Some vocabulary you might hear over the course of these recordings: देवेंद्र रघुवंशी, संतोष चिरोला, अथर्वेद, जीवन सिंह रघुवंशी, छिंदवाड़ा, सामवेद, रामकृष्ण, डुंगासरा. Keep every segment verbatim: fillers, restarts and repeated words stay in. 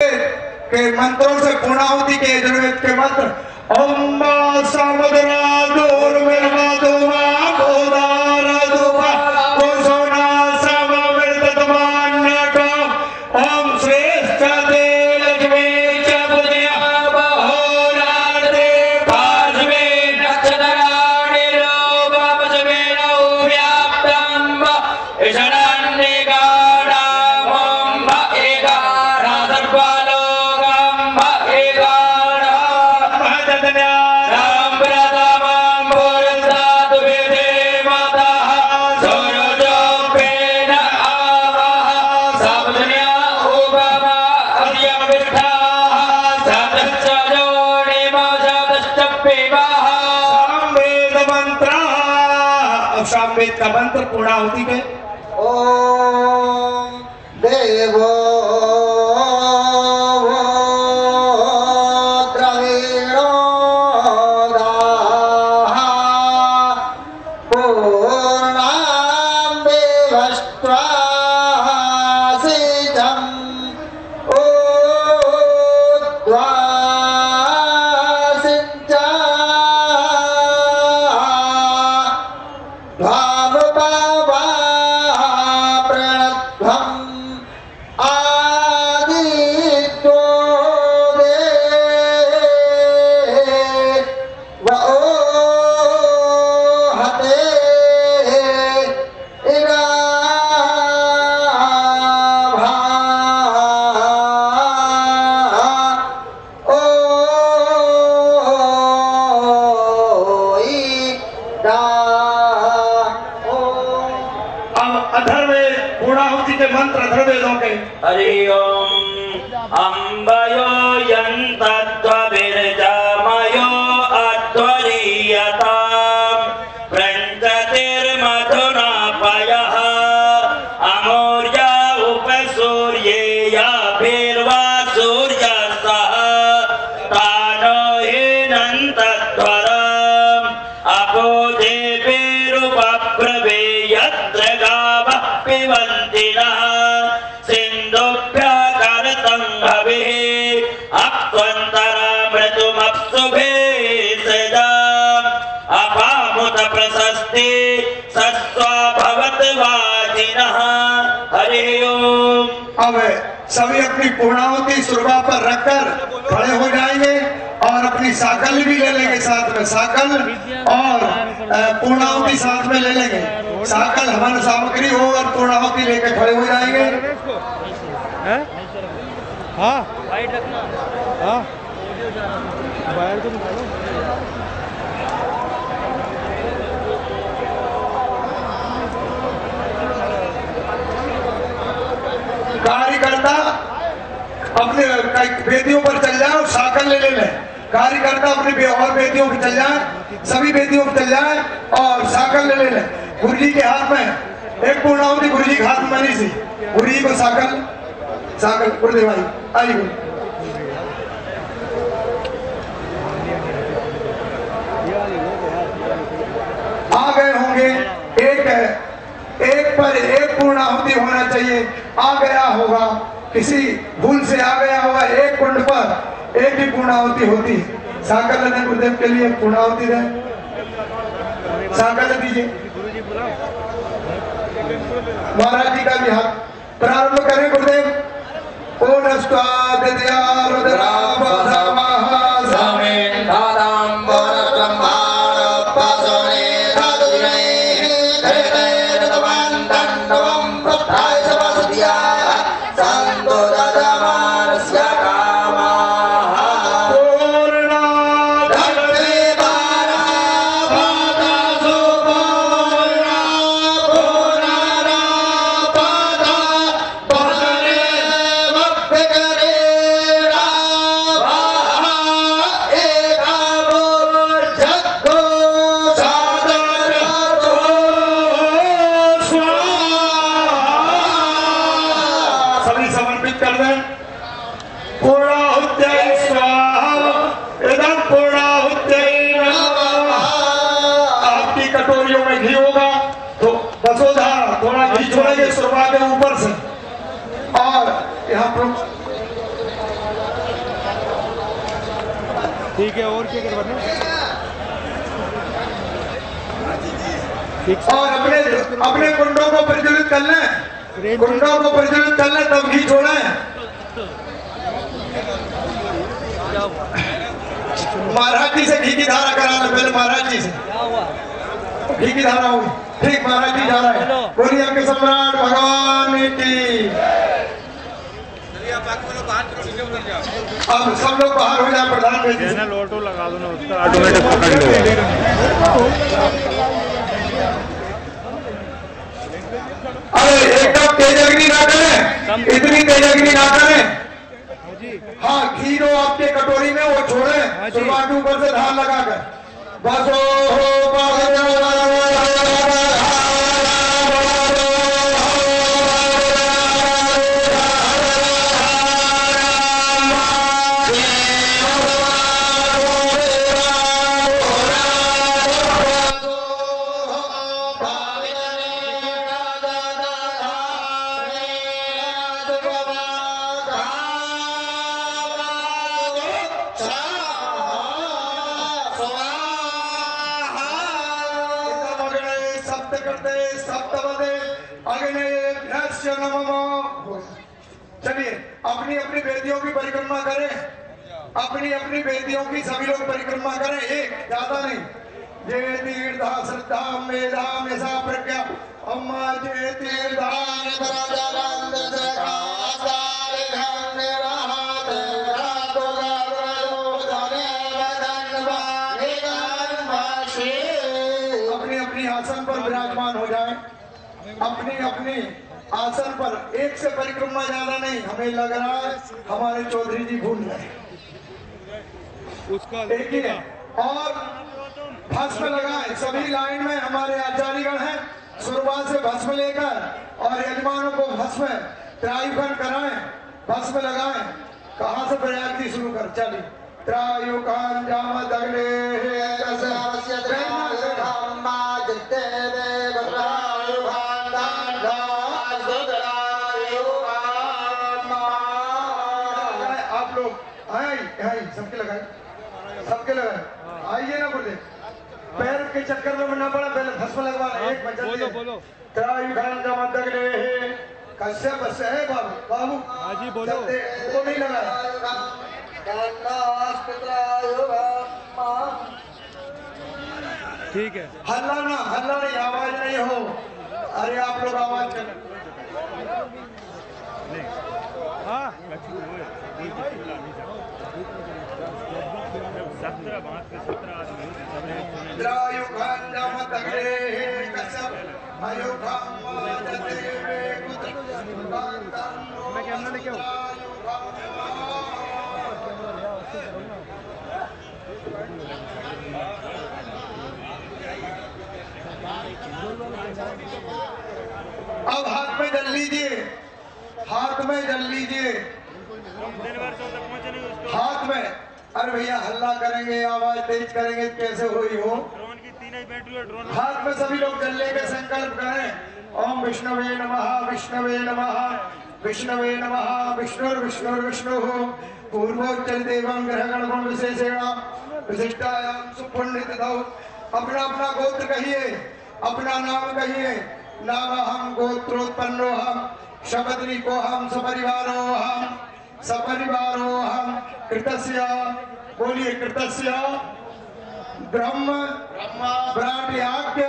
के मंत्रों से पूर्णाहुति के जरूरत के मंत्र ओम सामुद्रा दूर मेरा दुआ गोदारा दुआ गोसोना सामवेद तमान नाटो ओम श्रेष्ठ देव लक्ष्मी चपुनिया होराते भाजमे नक्षत्राणि लोभमजमे नव्याप्तम इशरान्निका सामवेद का मंत्र पूर्णाहुति के ओम देवो मंत्र अथर्वेदों के हरि ओम अम्बयो यंतत्व विरजामयो अध्वरीयतां प्रंजतिर्मधुनापयः अमूर्या उपसूर्येया भीर्वा सूर्यस्तः तानो हिनन्तत्वरं अपोदेभिरुपप्रवेयत्र गावः पिबन्ति सभी अपनी पूर्णाहुति सुरमा पर रखकर खड़े हो जाएंगे और अपनी साकल भी ले लेंगे साथ में, साकल और पूर्णाहुति साथ में ले लेंगे। साकल हमारे सामग्री हो और पूर्णाहुति लेकर खड़े हो जाएंगे। हाँ हाँ बाहर तो कार्यकर्ता अपने बेदियों पर चल जाए और साकल ले ले लें। कार्यकर्ता अपने और बेदियों पर चल जाए, सभी बेदियों पर चल जाए और साकल ले ले लें। गुरुजी के हाथ में एक पूर्णाहुति, गुरुजी के हाथ में मनी सी, गुरुजी को साकल साकल गुरुदेव भाई आइए। आ गए होंगे, एक है एक पर एक पूर्णाहुति होना चाहिए। आ गया होगा, किसी भूल से आ गया होगा, एक कुंड पर एक ही पूर्णाहुति होती है। साकल लेने गुरुदेव के लिए पूर्णाहुति दे, साकल दीजिए। महाराज जी का भी हाथ प्रारंभ करें गुरुदेव। थोड़ा ये सुरमा के ऊपर से और यहाँ पर ठीक है, और क्या करवाना और अपने अपने कुंडों को प्रज्वलित करना है, कुंडों को प्रज्वलित करना तब घी छोड़ा है। महाराज जी से घी की धारा कराना, पहले महाराज जी से घी की धारा होगी। ठीक, महाराज जी जा रहा है। बोलिए आपके सम्राट भगवान की। अब सब लोग बाहर हो जाए। प्रधान ऑटो लगा दो ना, उसका ऑटोमेटिक पकड़ लो। अरे एकदम तेज अग्नि ना करें, इतनी तेज अग्नि ना करें। हाँ, घी लो आपके कटोरी में, वो छोड़े सुबह के ऊपर से धान लगा कर बस। चलिए अपनी अपनी बेदियों की परिक्रमा करें, अपनी अपनी बेदियों की सभी लोग परिक्रमा करें, एक ज्यादा नहीं। जय तीर्था श्रद्धा मेधा मेधा प्रज्ञा अम्मा जय तीर्था अपनी अपनी आसन पर विराजमान हो जाए। अपनी अपनी आसन पर एक से परिक्रमा ज्यादा नहीं। हमें लग रहा है हमारे चौधरी जी भूल गए उसका। देखिए और भस्म लगाए सभी लाइन में। हमारे आचार्यगण हैं, शुरुआत से भस्म लेकर और यजमानों को भस्म त्रायुकन कराए, भस्म लगाए। कहाँ से प्रयाग की शुरू कर चली त्रायुकान जाम दगले सबके लगाए, सबके लगाए। आइए ना बोले पैर के चक्कर में ना पड़ा, पहले भस्म लगवाना। एक बच्चा बोलो बोलो कश्य बस है बाबू बाबू हाजी बोलो। वो नहीं लगाया, ठीक है। हल्ला ना हल्ला नहीं, आवाज नहीं हो। अरे आप लोग आवाज कर। सत्रह बात के सत्रह आदमी त्रायुगान जाम तगड़े कसम अयोगा माजते वे कुतबांतन। मैं कैमरा लेके हूँ। अब हाथ में जल लीजिए, हाथ में जल लीजिए, हाथ में। अरे भैया हल्ला करेंगे, आवाज तेज करेंगे, कैसे हुई हो। हाथ में सभी लोग जलने के संकल्प करें। ओम विष्णुवे नमः, विष्णुवे नमः, विष्णुवे नमः, विष्णु विष्णु विष्णु हो। पूर्वोच्चल देवं ग्रहगण गुण विशेषेण विशिष्टायाम सुपुण्डित दौ। अपना अपना गोत्र कहिए, अपना नाम कहिए। नाम हम गोत्रोत्पन्नो हम शबदरी को हम सपरिवारो हम सपरिवारो हम कृतस्या। बोलिए कृतस्या ब्रह्म ब्राह्मणाख्य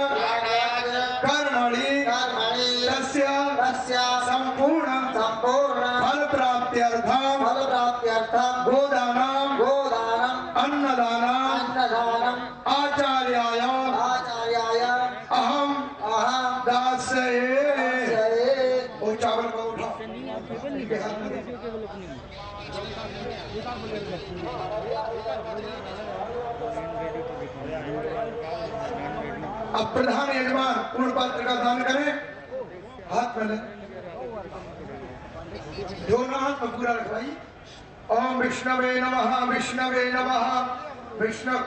कर्मणि तस्य संपूर्ण संपूर्ण फल प्राप्त्यर्थं फल प्राप्त्यर्थं गोदानं गोदानं अन्नदानं अन्नदानं आचार्याय आचार्याय अहं अहं दास्ये। वो चावल को उठाओ। अब प्रधान यजमान पूर्ण पात्र का दान करें। हाथ में दोनों हाथ में पूरा रखवाई। ओम विष्णुवे नमः, विष्णुवे नमः, विष्णु।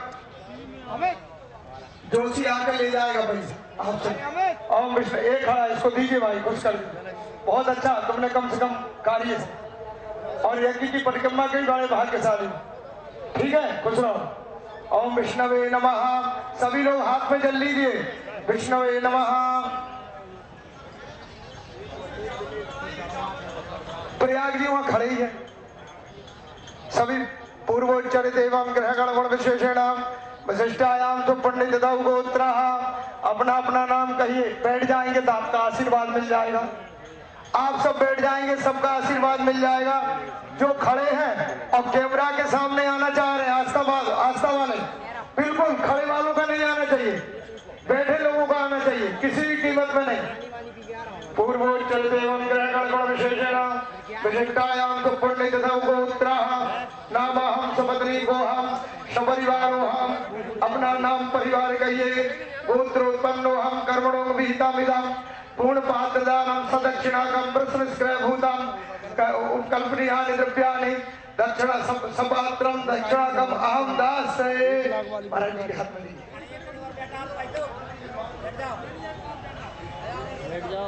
जोशी आकर ले जाएगा पैसा आपसे। ओम विष्णु एक खड़ा, इसको दीजिए भाई, कुछ कर दीजिए। बहुत अच्छा, तुमने कम से कम कार्य और यज्ञ की परिक्रमा के बड़े भाग्यशाली। ठीक है, खुश रहो। ओम विष्णवे नमः। सभी लोग हाथ में जल लीजिए। विष्णवे नमः। प्रयाग जी वहां खड़े ही है। सभी पूर्वोच्चरित एवं ग्रह गणगण विशेषण विशिष्टायाम तो पंडित दौ गोत्रा अपना अपना नाम कहिए। बैठ जाएंगे तो आपका आशीर्वाद मिल जाएगा। आप सब बैठ जाएंगे, सबका आशीर्वाद मिल जाएगा। जो खड़े हैं और कैमरा के सामने आना चाह रहे हैं, आस्थावान आस्थावान बिल्कुल खड़े वालों का नहीं आना चाहिए, बैठे लोगों का आना चाहिए, किसी भी कीमत में नहीं। पूर्वोच्चरित एवं ग्रह गणगण विशेषण विशिष्टायाम तो पंडित दौ गोत्रा नाम हम सपत्नी को हम सपरिवारो हम अपना नाम परिवार कहिए। गोत्रोत्पन्नो हम कर्मणों विहितमिदं पूर्ण पात्रदानं सदक्षिणाकं वृत्रस्क्रयभूतं कल्पनीयानि द्रव्याणि दक्षिणा सपात्रं दक्षिणाकं अहं दास्ये। महाराज जी के हाथ में बैठ जाओ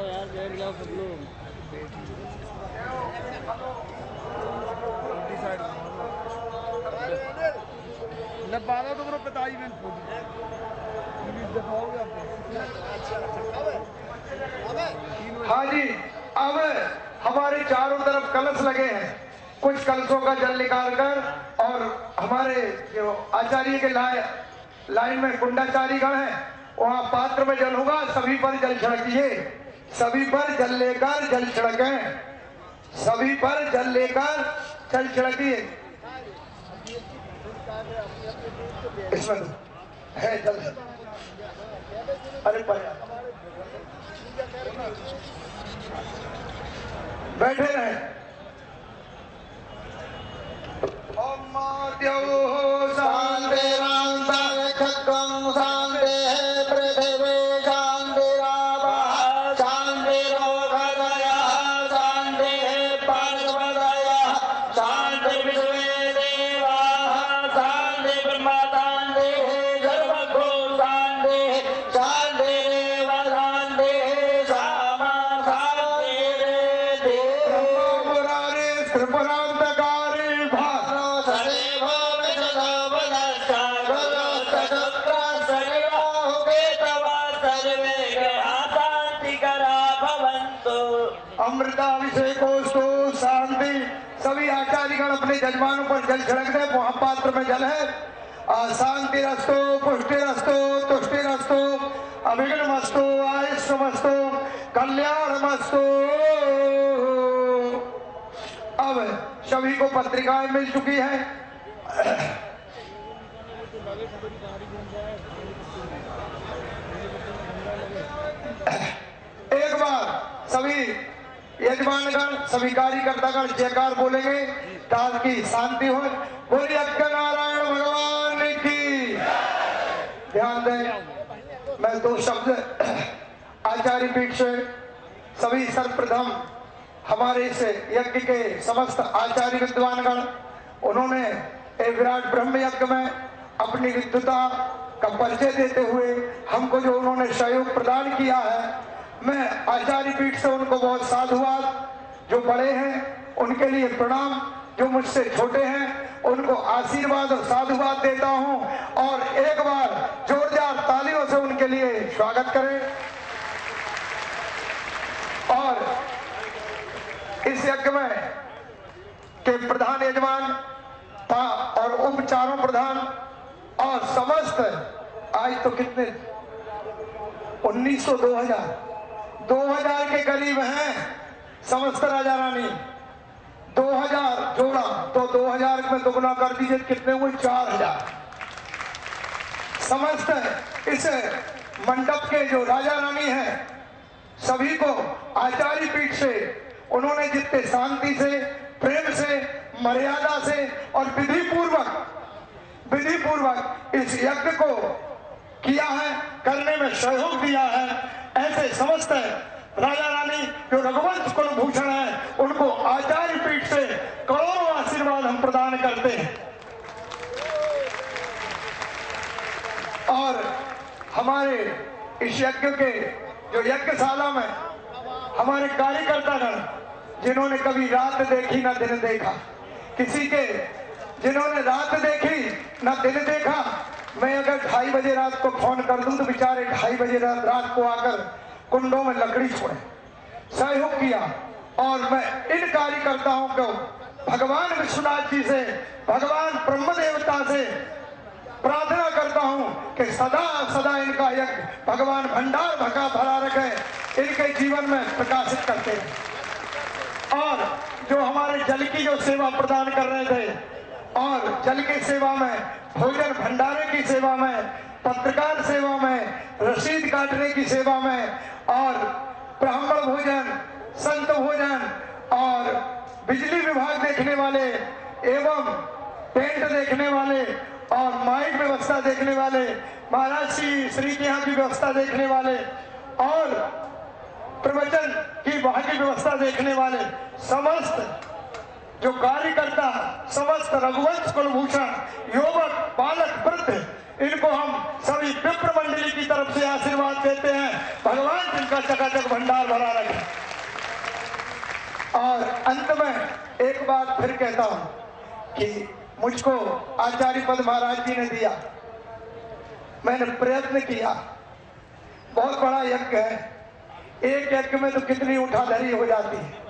यार, बैठ जाओ सब लोग। बारह तो ग्रुप बताई में हाँ जी। अब हमारे चारों तरफ कलश लगे हैं, कुछ कलशों का जल निकालकर और हमारे जो आचार्य के लाए लाइन में गुंडाचारी गण है वहाँ पात्र में जल होगा, सभी पर जल छिड़किए। सभी पर जल लेकर जल छिड़कें, सभी पर जल लेकर जल छिड़किए। इसमें है जल। अरे बैठे रहे। शांति राम शांति है पृथ्वी शांति राम शांति रोगया शांति है पार्वदया शांति विश्व जजमानों पर जल छिड़क दे। वहां पात्र में जल है। शांति रस्तो पुष्टि रस्तो तुष्टि रस्तो अभिघ्न मस्तो आयुष मस्तो कल्याण मस्तो। अब सभी को पत्रिकाएं मिल चुकी हैं। एक बार सभी यजमानगण सभी कार्यकर्तागण जयकार बोलेंगे ताकि शांति हो। बोलिए अक्का नारायण भगवान की। ध्यान दें, मैं दो शब्द आचार्य पीठ से सभी सर्वप्रथम हमारे इस यज्ञ के समस्त आचार्य विद्वानगण उन्होंने विराट ब्रह्म यज्ञ में अपनी विद्वता का परिचय देते हुए हमको जो उन्होंने सहयोग प्रदान किया है, मैं आचार्य पीठ से उनको बहुत साधुवाद। जो बड़े हैं उनके लिए प्रणाम, जो मुझसे छोटे हैं उनको आशीर्वाद और साधुवाद देता हूं। और एक बार जोरदार तालियों से उनके लिए स्वागत करें। और इस यज्ञ में के प्रधान यजमान था और उपचारों प्रधान और समस्त आज तो कितने उन्नीस सौ दो हजार दो हजार के करीब हैं समस्त राजा रानी। दो हजार जोड़ा तो दो हजार में दोगुना कर दीजिए, कितने हुए? चार हजार। समस्त इस मंडप के जो राजा रानी हैं सभी को आचार्य पीठ से उन्होंने जितने शांति से प्रेम से मर्यादा से और विधि पूर्वक विधि पूर्वक इस यज्ञ को किया है, करने में सहयोग दिया है, ऐसे समस्त राजा रानी जो रघुवंश कुलभूषण है उनको आचार्य पीठ से करोड़ों आशीर्वाद हम प्रदान करते हैं। और हमारे इस यज्ञ के जो यज्ञशाला में हमारे कार्यकर्तागण जिन्होंने कभी रात देखी ना दिन देखा, किसी के जिन्होंने रात देखी ना दिन देखा मैं अगर ढाई बजे रात को फोन कर दूं तो बेचारे ढाई बजे रात रात को आकर कुंडों में लकड़ी छोड़े, सहयोग किया। और मैं इन कार्यकर्ताओं को भगवान विश्वनाथ जी से, भगवान ब्रह्म देवता से प्रार्थना करता हूं कि सदा सदा इनका यज्ञ भगवान भंडार भका भरा रखे, इनके जीवन में प्रकाशित करते हैं। और जो हमारे जल की जो सेवा प्रदान कर रहे थे, और जल की सेवा में, भोजन भंडारे की सेवा में, पत्रकार सेवा में, रसीद काटने की सेवा में, और ब्राह्मण भोजन, संत भोजन, और बिजली विभाग देखने वाले एवं टेंट देखने वाले और माइक व्यवस्था देखने वाले, महाराज श्री के यहाँ की व्यवस्था देखने वाले और प्रवचन की वहां की व्यवस्था देखने वाले समस्त जो कार्यकर्ता, समस्त रघुवंश कुलभूषण युवक बालक वृद्ध, इनको हम सभी विप्र मंडली की तरफ से आशीर्वाद देते हैं, भगवान जिनका चकाचक भंडार भरा रहे। और अंत में एक बात फिर कहता हूं कि मुझको आचार्य पद महाराज जी ने दिया, मैंने प्रयत्न किया, बहुत बड़ा यज्ञ है, एक यज्ञ में तो कितनी उठाधरी हो जाती है।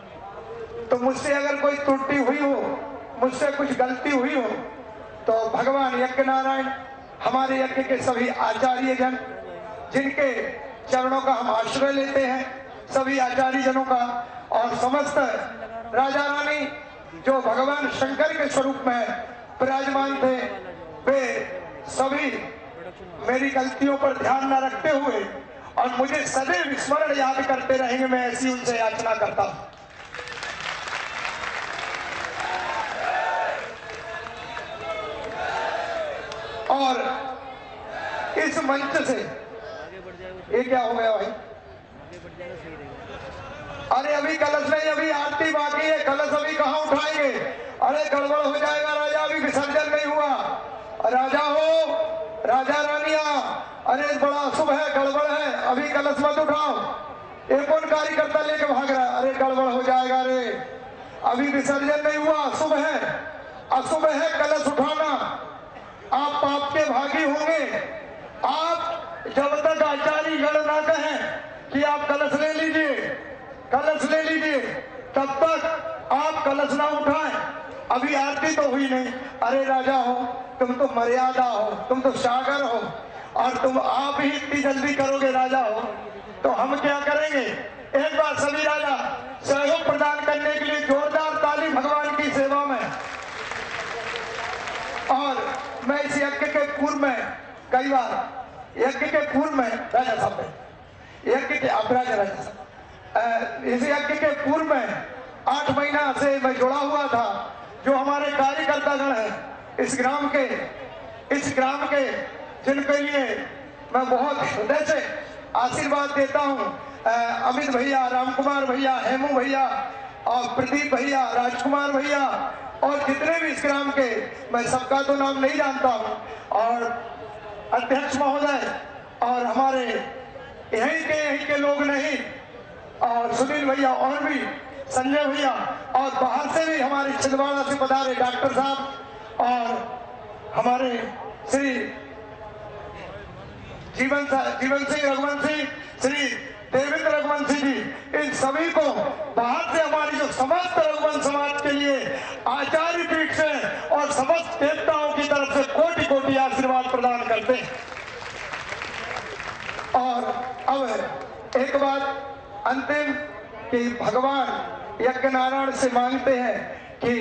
तो मुझसे अगर कोई त्रुटि हुई हो, मुझसे कुछ गलती हुई हो, तो भगवान यज्ञ नारायण, हमारे यज्ञ के सभी आचार्य जन जिनके चरणों का हम आश्रय लेते हैं, सभी आचार्य जनों का, और समस्त राजा रानी जो भगवान शंकर के स्वरूप में विराजमान थे, वे सभी मेरी गलतियों पर ध्यान न रखते हुए और मुझे सदैव स्मरण याद करते रहेंगे, मैं ऐसी उनसे याचना करता हूँ। और इस मंच से ये क्या हो गया भाई? अरे अभी कलश नहीं, अभी आरती बाकी है, कलश अभी कहाँ उठाएंगे? अरे गड़बड़ हो जाएगा राजा, अभी विसर्जन नहीं हुआ। राजा हो, राजा रानिया, अरे बड़ा अशुभ है, गड़बड़ है, अभी कलश मत उठाओ। एक कौन कार्यकर्ता लेके भाग रहा है? अरे गड़बड़ हो जाएगा, अरे अभी विसर्जन नहीं हुआ, अशुभ है, अशुभ है कलश उठाना, आप पाप के भागी होंगे। आप जब तक आचार्य गण ना कहें कि आप कलश ले लीजिए, कलश ले लीजिए, तब तक आप कलश ना उठाएं। अभी आरती तो हुई नहीं। अरे राजा हो, तुम तो मर्यादा हो, तुम तो सागर हो, और तुम आप ही इतनी जल्दी करोगे राजा हो, तो हम क्या करेंगे? एक बार सभी राजा सहयोग प्रदान करने के लिए जोरदार ताली भगवान की सेवा में। और मैं इस यज्ञ के पूर्व में कई बार यज्ञ के पूर्व में राजा साहब में यज्ञ के अपराध राजा साहब इस यज्ञ के पूर्व में आठ महीना से मैं जुड़ा हुआ था। जो हमारे कार्यकर्तागण हैं इस ग्राम के, इस ग्राम के जिनके लिए मैं बहुत हृदय से आशीर्वाद देता हूँ, अमित भैया, राम कुमार भैया, हेमू भैया, और प्रदीप भैया, राजकुमार भैया, और जितने भी इस ग्राम के, मैं सबका तो नाम नहीं जानता हूँ, और अध्यक्ष महोदय और हमारे यहीं के यहीं के लोग नहीं, और सुनील भैया, और भी संजय भैया, और बाहर से भी हमारे छिंदवाड़ा से पधारे डॉक्टर साहब, और हमारे श्री जीवन जीवन सिंह रघुवंशी, श्री देवेंद्र रघुवंशी जी, इन सभी को बाहर से हमारी जो समस्त रघुवंश समाज के लिए आचार्य पीठ से और समस्त देवताओं की तरफ से कोटि कोटि आशीर्वाद प्रदान करते हैं। और अब एक बात अंतिम कि भगवान यज्ञ नारायण से मांगते हैं कि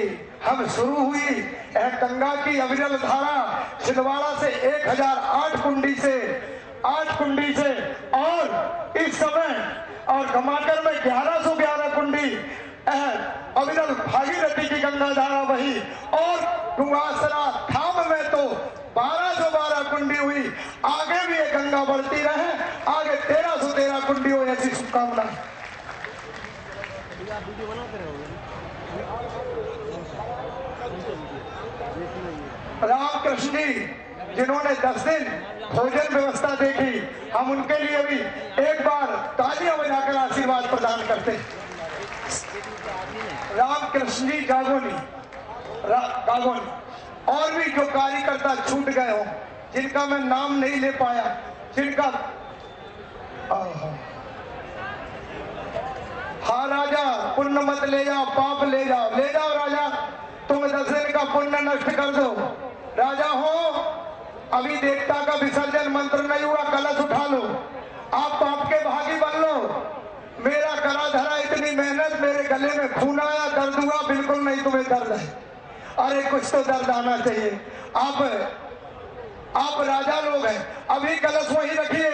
हम शुरू हुई गंगा की अविरल धारा छिंदवाड़ा से एक हजार आठ कुंडी से आठ कुंडी से और इस समय और घमाकर में ग्यारह सौ ग्यारह कुंडी अविरल भागीरथी की गंगा धारा बही, और डुंगासरा धाम में तो बारह सौ बारह कुंडी हुई। आगे भी ये गंगा बढ़ती रहे, आगे तेरह सौ तेरह कुंडी हो, ऐसी शुभकामना। रामकृष्ण जी जिन्होंने दस दिन भोजन व्यवस्था देखी, हम उनके लिए भी एक बार तालियां बजाकर आशीर्वाद प्रदान करते। रामकृष्ण जी गागोनी, रा, गागोनी, और भी जो कार्यकर्ता छूट गए हो, जिनका मैं नाम नहीं ले पाया, जिनका हाँ राजा पुण्य मत ले जाओ, पाप ले जाओ, ले जाओ राजा, तुम दस दिन का पुण्य नष्ट कर दो। राजा हो, अभी देवता का विसर्जन मंत्र नहीं हुआ, कलश उठा लो, आप पाप के भागी बन लो। मेरा करा धरा, इतनी मेहनत, मेरे गले में खून आया, दर्द हुआ, बिल्कुल नहीं तुम्हें दर्द है, अरे कुछ तो दर्द आना चाहिए। आप आप राजा लोग हैं, अभी कलश वही रखिए,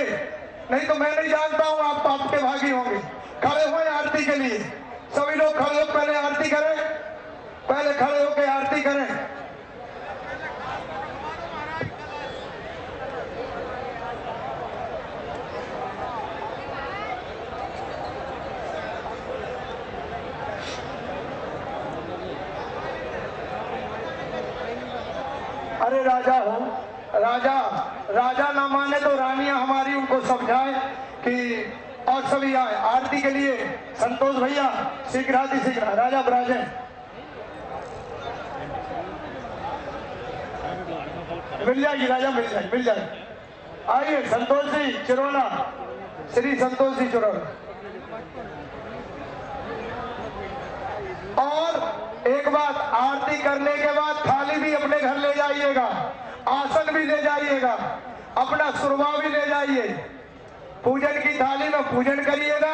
नहीं तो मैं नहीं जानता हूँ आप पाप के भागी होंगे। खड़े हुए आरती के लिए, सभी लोग खड़े हो, पहले आरती करें, पहले खड़े होके आरती करें। अरे राजा हो, राजा राजा ना माने तो रानियां हमारी उनको समझाए कि, और सभी आए आरती के लिए। संतोष भैया शीघ्राति शीघ्र राजा ब्राजे। मिल जाएगी राजा, मिल जाएगी, मिल जाएगी। आइए संतोष जी चिरोला, श्री संतोष जी चिरोला। और एक बात, आरती करने के बाद थाली भी अपने घर ले जाइएगा, आसन भी ले जाइएगा, अपना सुरमा भी ले जाइए। पूजन की थाली में पूजन करिएगा,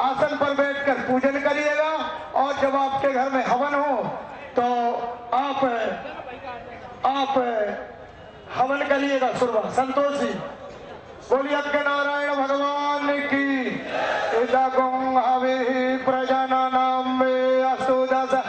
आसन पर बैठकर पूजन करिएगा। और जब आपके घर में हवन हो तो आप आप हवन करिएगा सुरमा। संतोष जी बोलिए आपके नारायण भगवान की। इदा गंग हवे प्रजना नाम में असुदा सा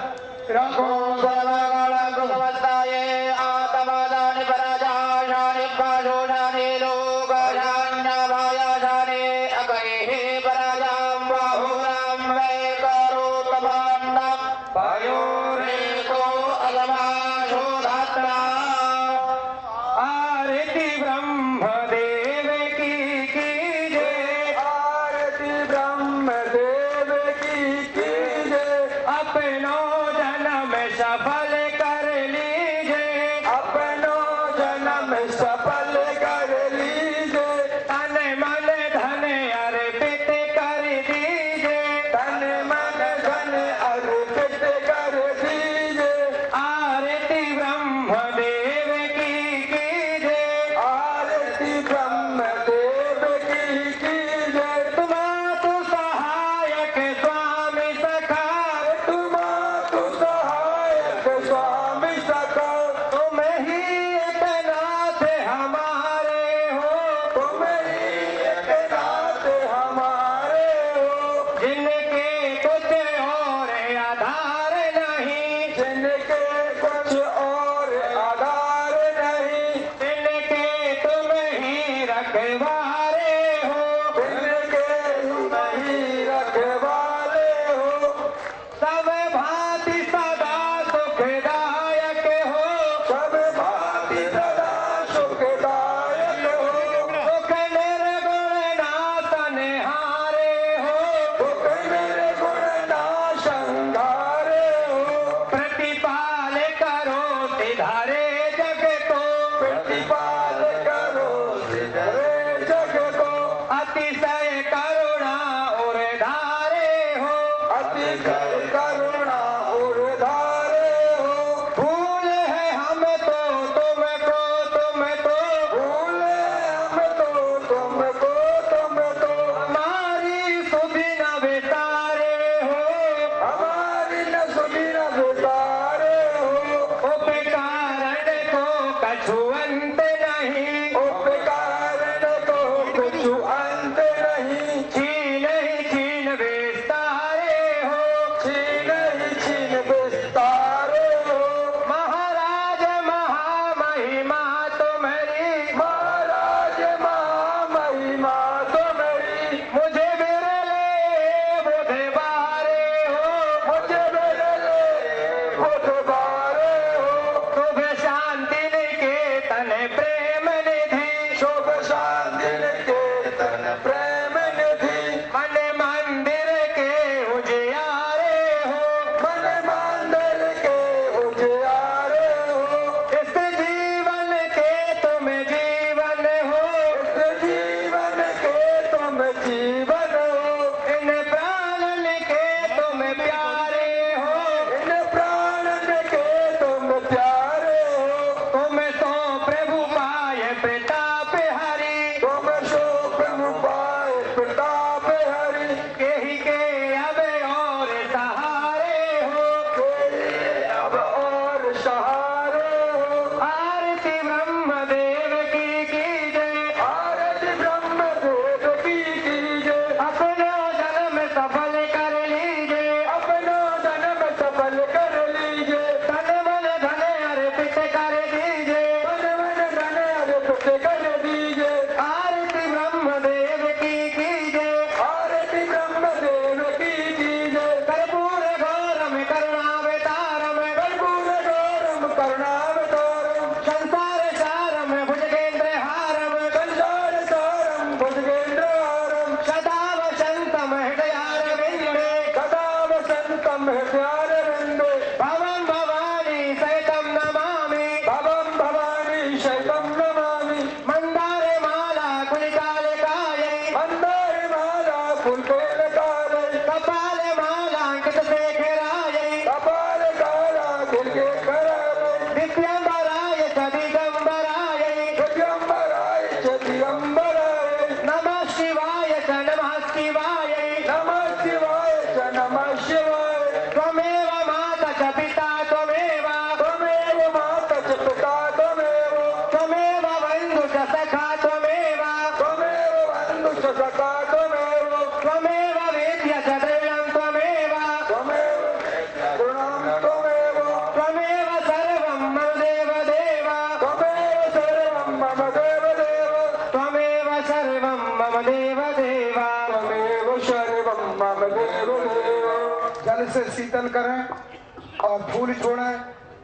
शीतल करें और फूल छोड़ें।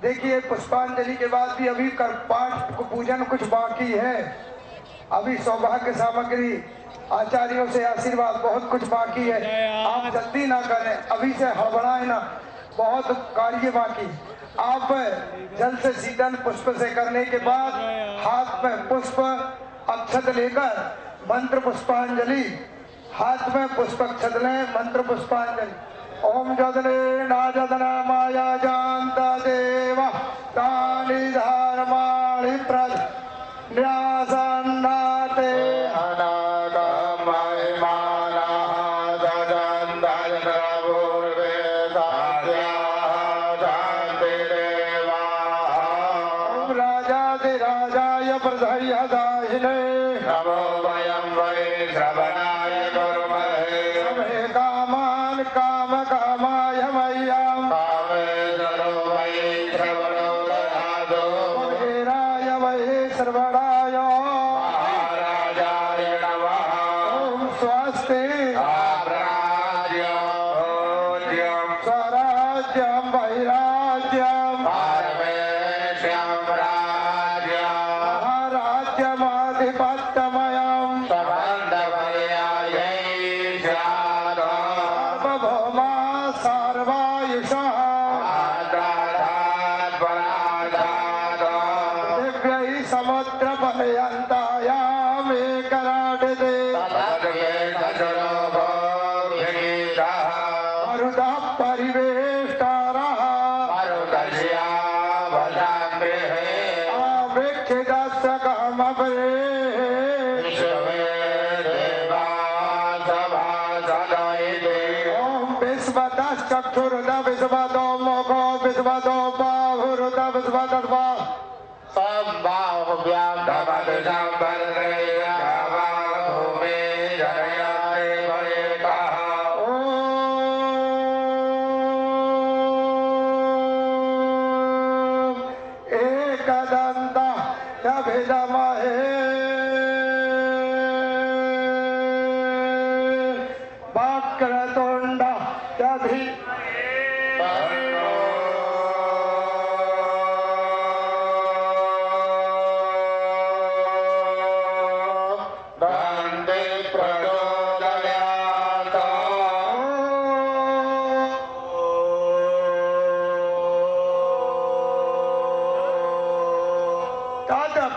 देखिए पुष्पांजलि के बाद भी अभी कर पाठ पूजन कुछ बाकी है, अभी सौभाग्य सामग्री आचार्यों से आशीर्वाद बहुत कुछ बाकी है। आप जल्दी ना करें, अभी से हड़बड़ाए ना, बहुत कार्य बाकी। आप जल से शीतल पुष्प से करने के बाद हाथ में पुष्प अक्षत लेकर मंत्र पुष्पांजलि, हाथ में पुष्प अक्षत लें मंत्र पुष्पांजलि। ओम जदने नाजदना माया जानता देवा तानि धर्माणि प्रज्ञासन्नाते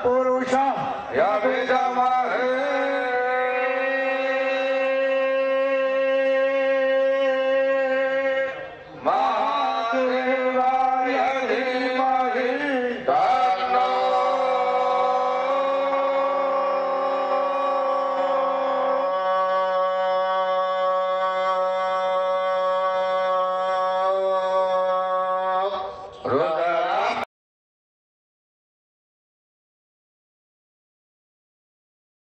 पुरुषा या वेदमहे